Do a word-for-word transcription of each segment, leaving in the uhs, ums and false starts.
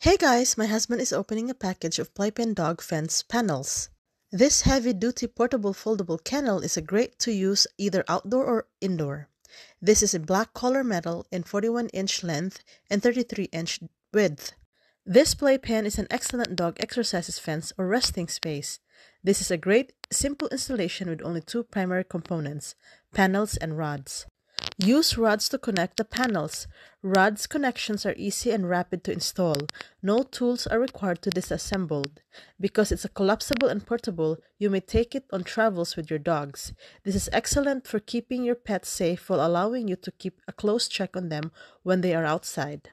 Hey guys, my husband is opening a package of Playpen Dog Fence Panels. This heavy-duty portable foldable kennel is a great to use either outdoor or indoor. This is a black color metal in forty-one inch length and thirty-three inch width. This playpen is an excellent dog exercises fence or resting space. This is a great, simple installation with only two primary components, panels and rods. Use rods to connect the panels. Rods connections are easy and rapid to install. No tools are required to disassemble. Because it's a collapsible and portable, you may take it on travels with your dogs. This is excellent for keeping your pets safe while allowing you to keep a close check on them when they are outside.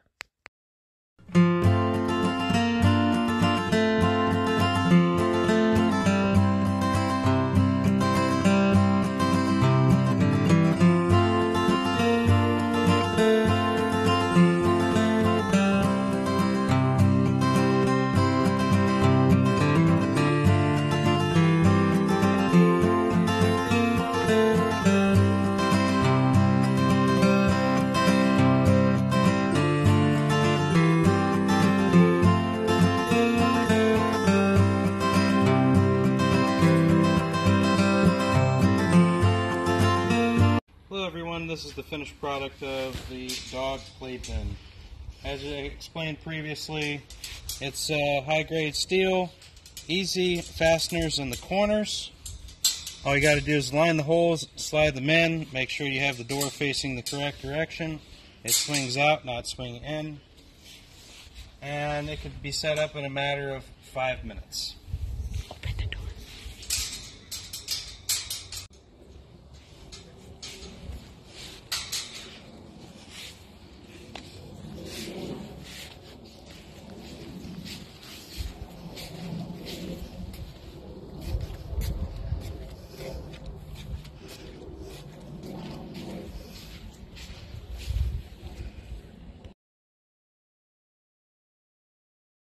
This is the finished product of the dog playpen. As I explained previously, it's uh, high-grade steel, easy fasteners in the corners. All you got to do is line the holes, slide them in, make sure you have the door facing the correct direction. It swings out, not swing in. And it could be set up in a matter of five minutes.